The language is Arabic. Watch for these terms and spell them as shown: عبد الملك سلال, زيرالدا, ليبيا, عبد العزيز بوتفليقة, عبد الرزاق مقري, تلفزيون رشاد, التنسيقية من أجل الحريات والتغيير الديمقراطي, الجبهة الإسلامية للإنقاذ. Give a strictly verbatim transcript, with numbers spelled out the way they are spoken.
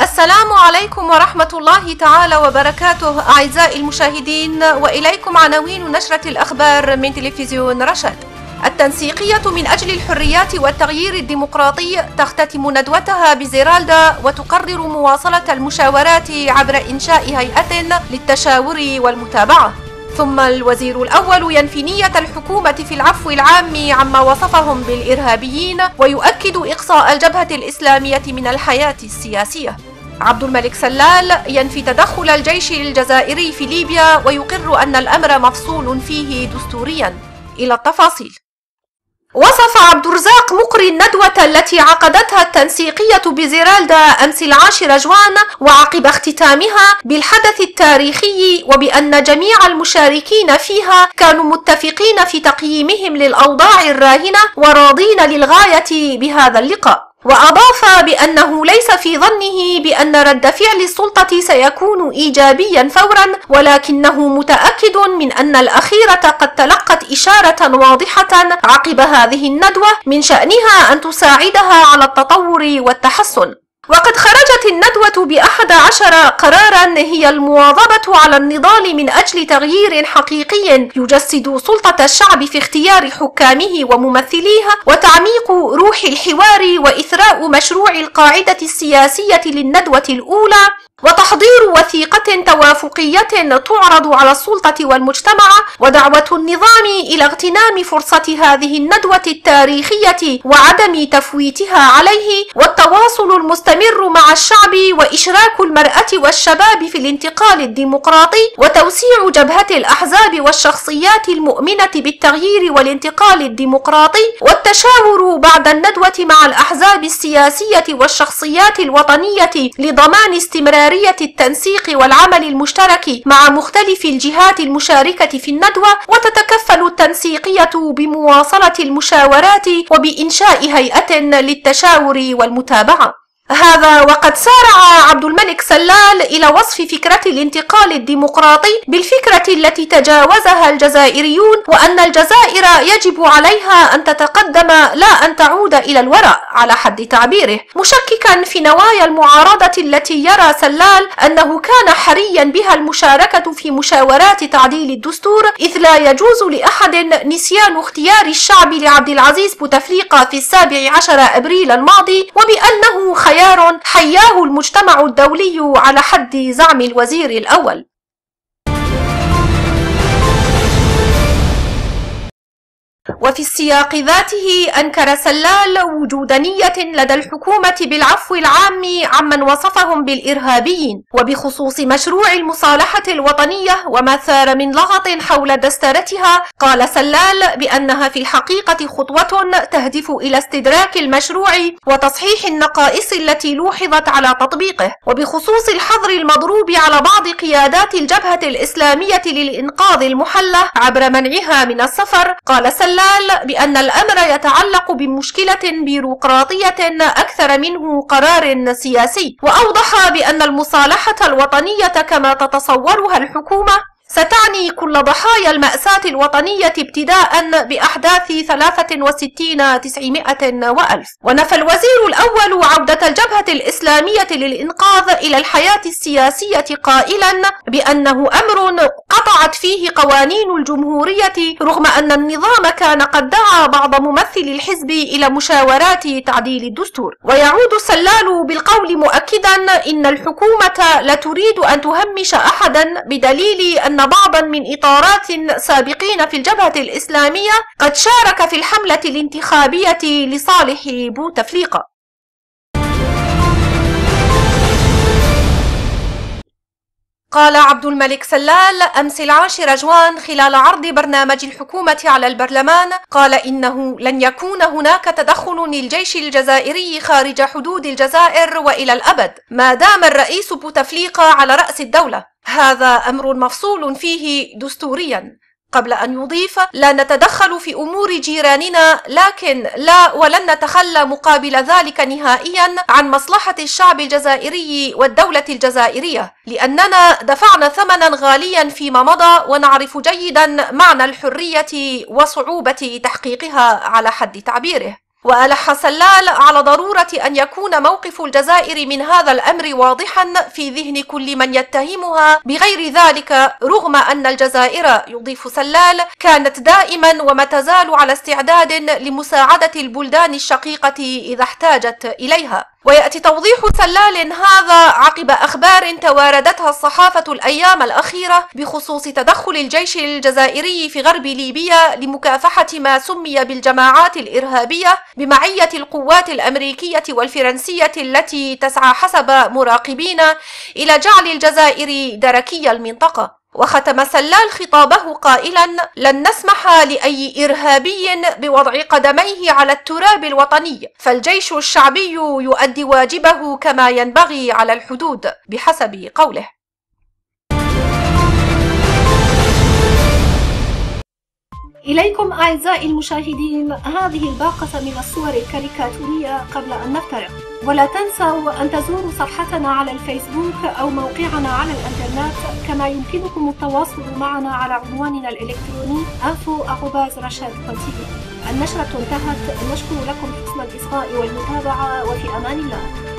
السلام عليكم ورحمة الله تعالى وبركاته أعزائي المشاهدين، وإليكم عناوين نشرة الأخبار من تلفزيون رشاد. التنسيقية من أجل الحريات والتغيير الديمقراطي تختتم ندوتها بزيرالدا وتقرر مواصلة المشاورات عبر إنشاء هيئة للتشاور والمتابعة. ثم الوزير الأول ينفي نية الحكومة في العفو العام عما وصفهم بالإرهابيين ويؤكد إقصاء الجبهة الإسلامية من الحياة السياسية. عبد الملك سلال ينفي تدخل الجيش الجزائري في ليبيا ويقر أن الأمر مفصول فيه دستوريا. إلى التفاصيل. وصف عبد الرزاق مقري الندوة التي عقدتها التنسيقية بزيرالدا أمس العاشر جوان وعقب اختتامها بالحدث التاريخي، وبأن جميع المشاركين فيها كانوا متفقين في تقييمهم للأوضاع الراهنة وراضين للغاية بهذا اللقاء. وأضاف بأنه ليس في ظنه بأن رد فعل السلطة سيكون إيجابيا فورا، ولكنه متأكد من أن الأخيرة قد تلقت إشارة واضحة عقب هذه الندوة من شأنها أن تساعدها على التطور والتحسن. وقد خرجت الندوة بأحد عشر قرارا هي المواظبة على النضال من أجل تغيير حقيقي يجسد سلطة الشعب في اختيار حكامه وممثليه، وتعميق روح الحوار، وإثراء مشروع القاعدة السياسية للندوة الأولى، وتحضير وثيقة توافقية تعرض على السلطة والمجتمع، ودعوة النظام إلى اغتنام فرصة هذه الندوة التاريخية وعدم تفويتها عليه، والتواصل المستمر مع الشعب، وإشراك المرأة والشباب في الانتقال الديمقراطي، وتوسيع جبهة الأحزاب والشخصيات المؤمنة بالتغيير والانتقال الديمقراطي، والتشاور بعد الندوة مع الأحزاب السياسية والشخصيات الوطنية لضمان استمرار التنسيق والعمل المشترك مع مختلف الجهات المشاركة في الندوة. وتتكفل التنسيقية بمواصلة المشاورات وبإنشاء هيئة للتشاور والمتابعة. هذا وقد سارع عبد الملك سلال إلى وصف فكرة الانتقال الديمقراطي بالفكرة التي تجاوزها الجزائريون، وأن الجزائر يجب عليها أن تتقدم لا أن تعود إلى الوراء على حد تعبيره، مشككا في نوايا المعارضة التي يرى سلال أنه كان حريا بها المشاركة في مشاورات تعديل الدستور، إذ لا يجوز لأحد نسيان اختيار الشعب لعبد العزيز بوتفليقة في السابع عشر أبريل الماضي، وبأنه خيار حياه المجتمع الدولي على حد زعم الوزير الأول. وفي السياق ذاته أنكر سلال وجود نية لدى الحكومة بالعفو العام عمن وصفهم بالإرهابيين، وبخصوص مشروع المصالحة الوطنية وما ثار من لغط حول دسترتها، قال سلال بأنها في الحقيقة خطوة تهدف إلى استدراك المشروع وتصحيح النقائص التي لوحظت على تطبيقه، وبخصوص الحظر المضروب على بعض قيادات الجبهة الإسلامية للإنقاذ المحلة عبر منعها من السفر، قال سلال بأن الأمر يتعلق بمشكلة بيروقراطية أكثر منه قرار سياسي، وأوضح بأن المصالحة الوطنية كما تتصورها الحكومة ستعني كل ضحايا المأساة الوطنية ابتداء بأحداث ثلاثة وستين تسعمائة وألف. ونفى الوزير الأول عودة الجبهة الإسلامية للإنقاذ إلى الحياة السياسية قائلا بأنه أمر قطعت فيه قوانين الجمهورية، رغم أن النظام كان قد دعا بعض ممثل الحزب إلى مشاورات تعديل الدستور. ويعود سلال بالقول مؤكدا إن الحكومة لا تريد أن تهمش أحدا، بدليل أن بعضا من إطارات سابقين في الجبهة الإسلامية قد شارك في الحملة الانتخابية لصالح بوتفليقة. قال عبد الملك سلال أمس العاشر جوان خلال عرض برنامج الحكومة على البرلمان، قال إنه لن يكون هناك تدخل للجيش الجزائري خارج حدود الجزائر وإلى الأبد ما دام الرئيس بوتفليقة على رأس الدولة، هذا أمر مفصول فيه دستوريا. قبل أن يضيف: لا نتدخل في أمور جيراننا، لكن لا ولن نتخلى مقابل ذلك نهائيا عن مصلحة الشعب الجزائري والدولة الجزائرية، لأننا دفعنا ثمنا غاليا فيما مضى ونعرف جيدا معنى الحرية وصعوبة تحقيقها على حد تعبيره. وألح سلال على ضرورة أن يكون موقف الجزائر من هذا الأمر واضحا في ذهن كل من يتهمها بغير ذلك، رغم أن الجزائر، يضيف سلال، كانت دائما وما تزال على استعداد لمساعدة البلدان الشقيقة إذا احتاجت إليها. ويأتي توضيح سلال هذا عقب أخبار تواردتها الصحافة الأيام الأخيرة بخصوص تدخل الجيش الجزائري في غرب ليبيا لمكافحة ما سمي بالجماعات الإرهابية بمعية القوات الأمريكية والفرنسية التي تسعى حسب مراقبين إلى جعل الجزائر دركي المنطقة. وختم سلال خطابه قائلا: لن نسمح لأي إرهابي بوضع قدميه على التراب الوطني، فالجيش الشعبي يؤدي واجبه كما ينبغي على الحدود، بحسب قوله. إليكم أعزائي المشاهدين هذه الباقة من الصور الكاريكاتورية قبل أن نفترق، ولا تنسوا أن تزوروا صفحتنا على الفيسبوك أو موقعنا على الإنترنت، كما يمكنكم التواصل معنا على عنواننا الإلكتروني info at rashad dot t v. النشرة انتهت، نشكر لكم حسن الإصغاء والمتابعة، وفي أمان الله.